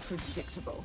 so predictable.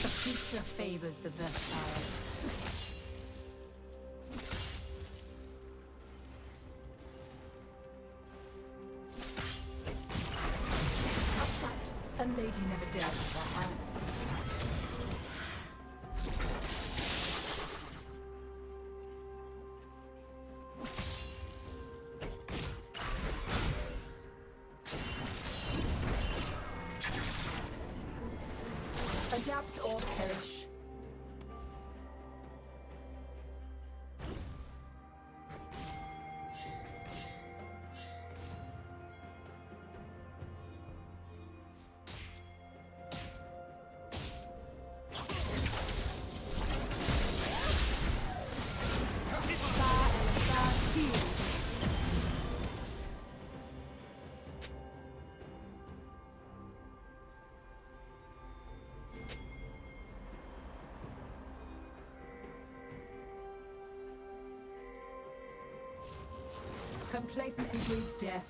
The future favors the versatile. Adapt or perish. Complacency breeds death.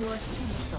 Your tinsel.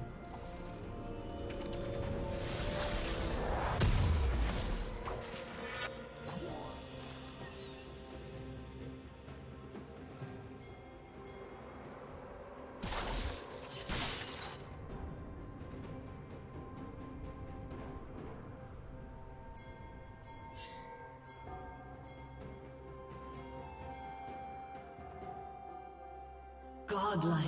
Godlike.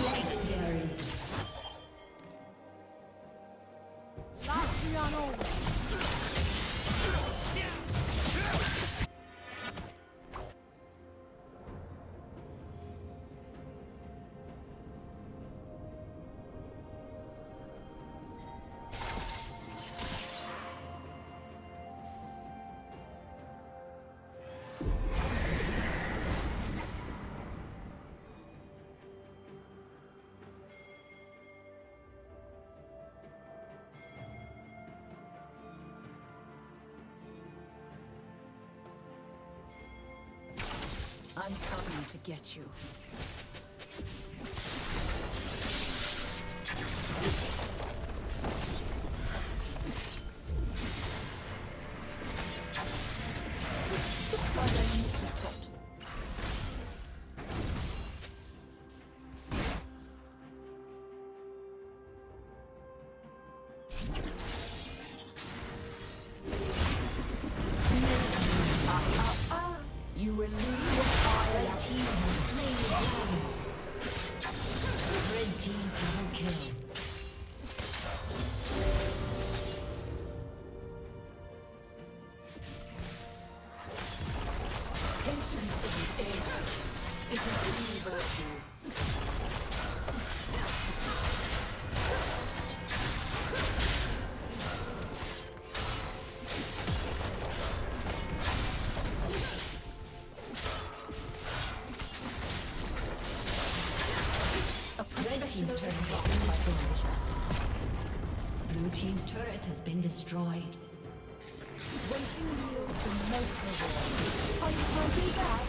Legendary. Last year on over. I'm coming to get you. Blue team's turret has been destroyed. Waiting yields the most reward. Are you holding back?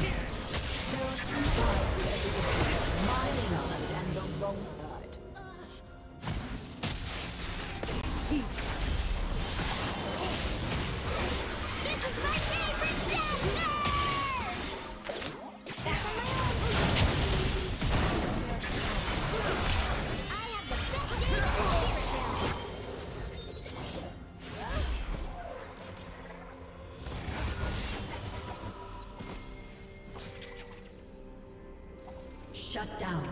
There are two sides to everything. My side and the wrong side. Shut down.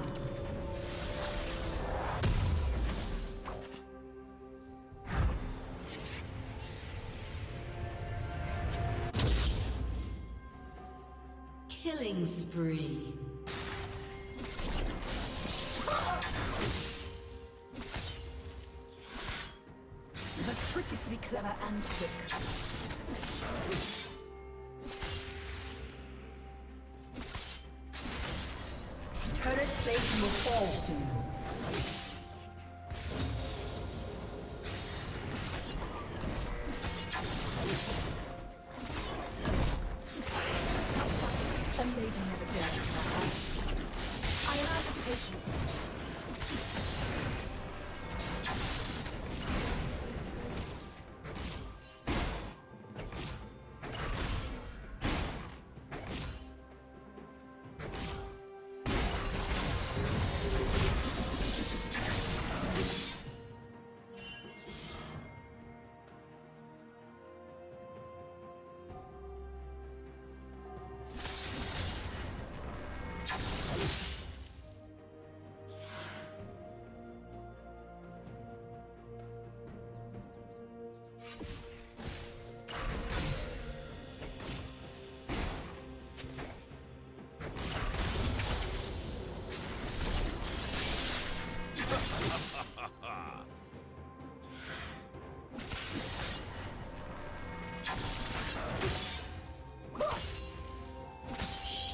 Killing spree. The trick is to be clever and quick. Turret plate will fall soon. A lady never dared. I am out of patience.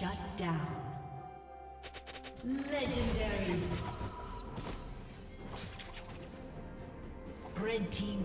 Shut down. Legendary. Red team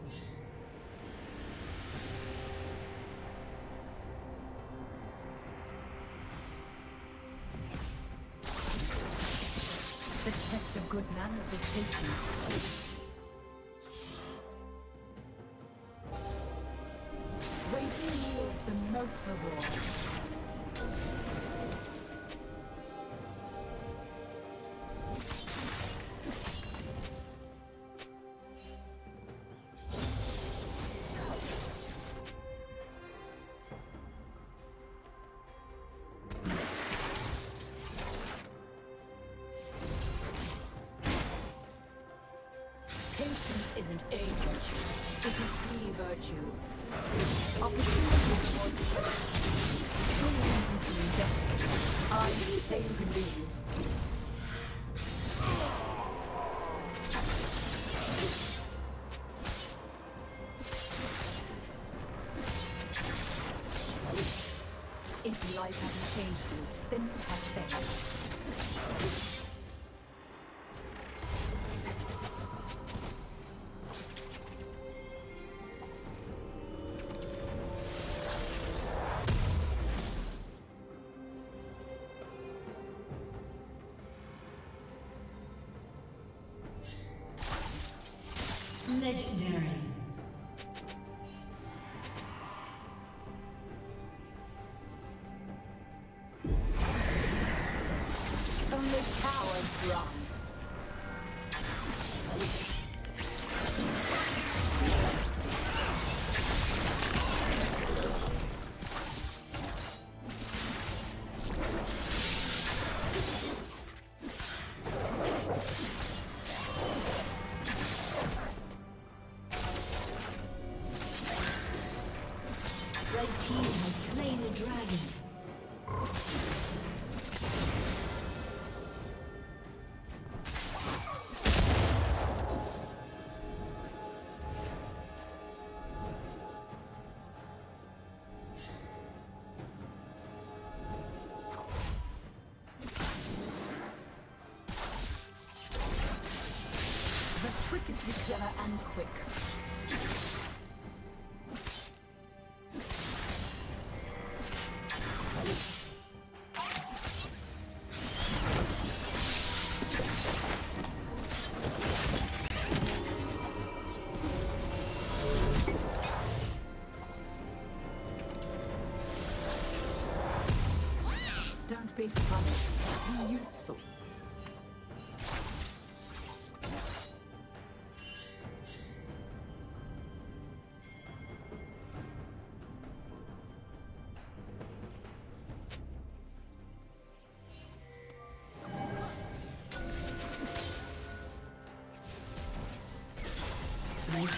The test of good manners is patience. Waiting yields the most reward. Isn't a virtue, it is the virtue. Opportunity towards you. I didn't say you could leave. If life hasn't changed you, then you have failed. Legendary. Only power drop. The red team has slain the dragon. The trick is to be clever and quick. Don't be funny, be useful.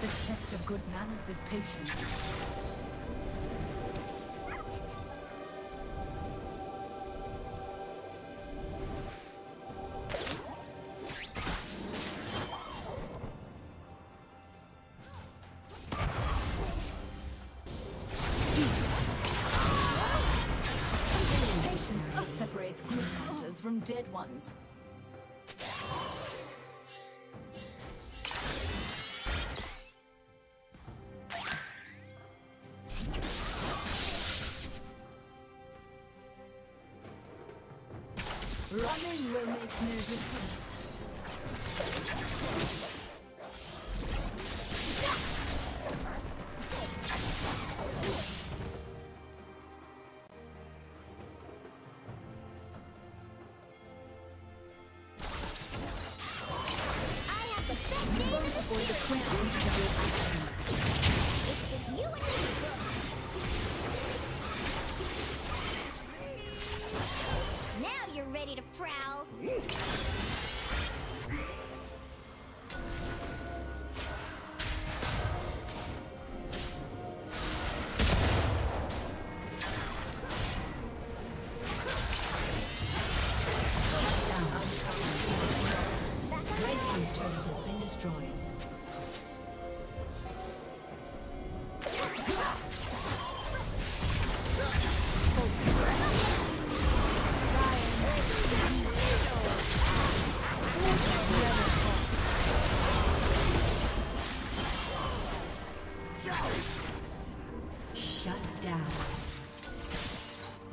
The test of good manners is patience. Patience that separates good hunters from dead ones. Running will make no difference. It's just you and me. Ready to prowl?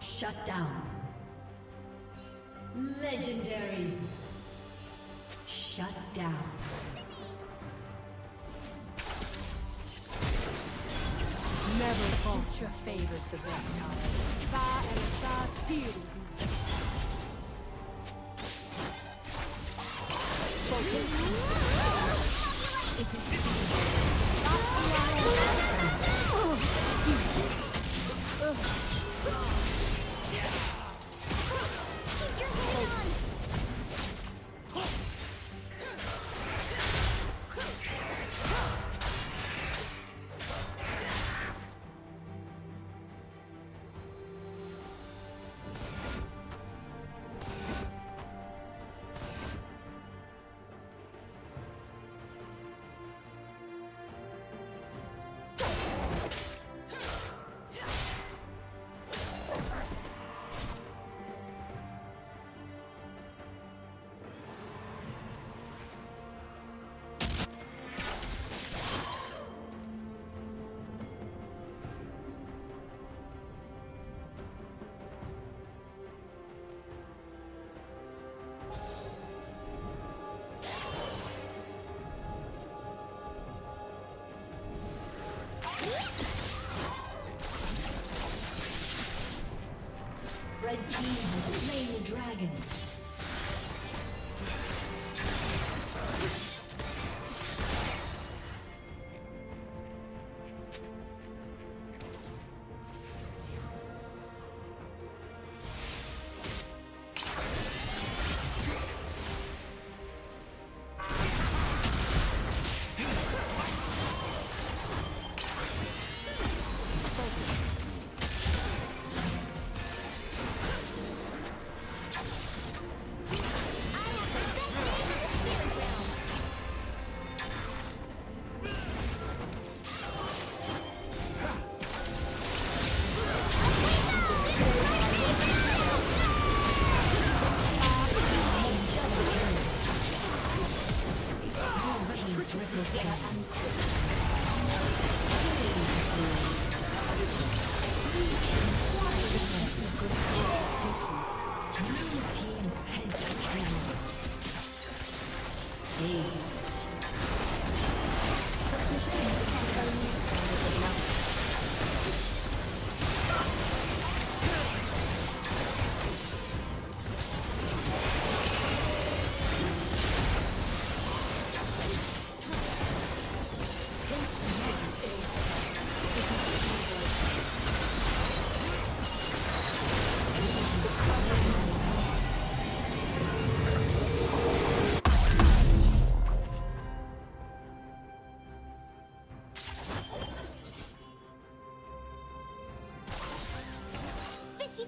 Shut down. Legendary. Shut down. Never vulture favors the best time. Focus. It is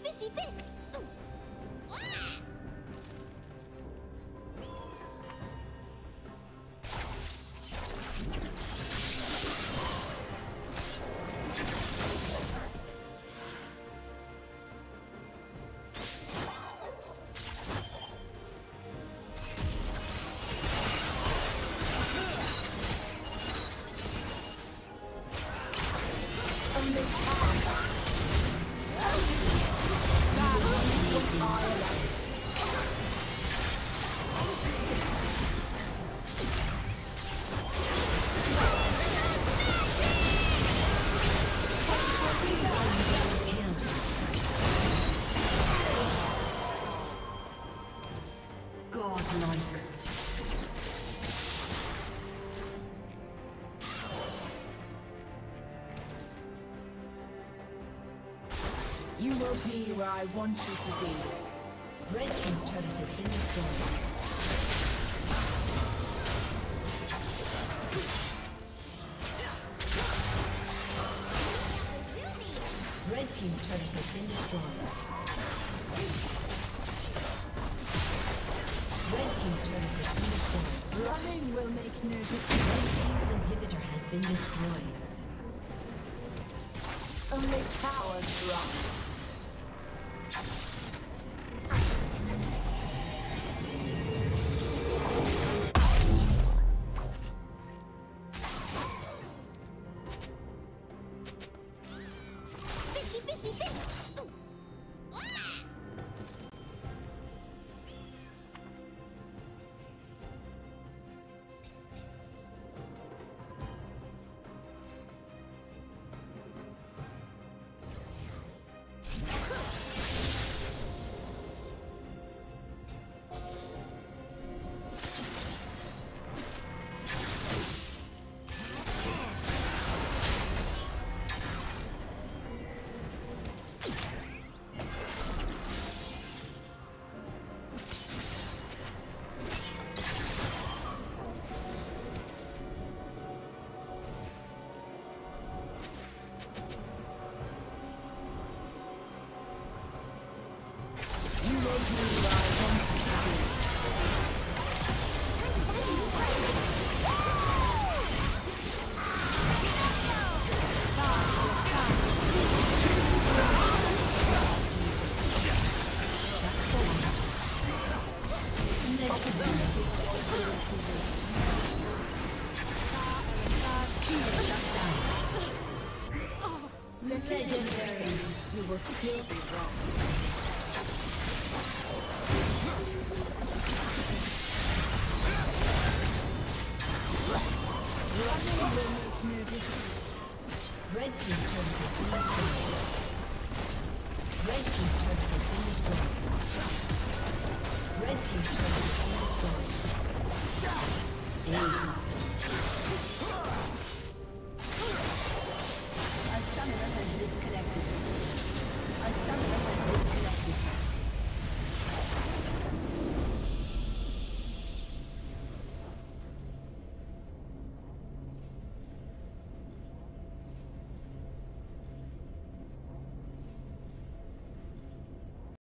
Fishy fish! You will be where I want you to be. Red Team's turret has been destroyed. Red Team's turret has been destroyed. Red Team's turret has been destroyed. Running will make no difference. Red Team's inhibitor has been destroyed. Only power drops. Legendary, you will still be wrong. A summoner has disconnected.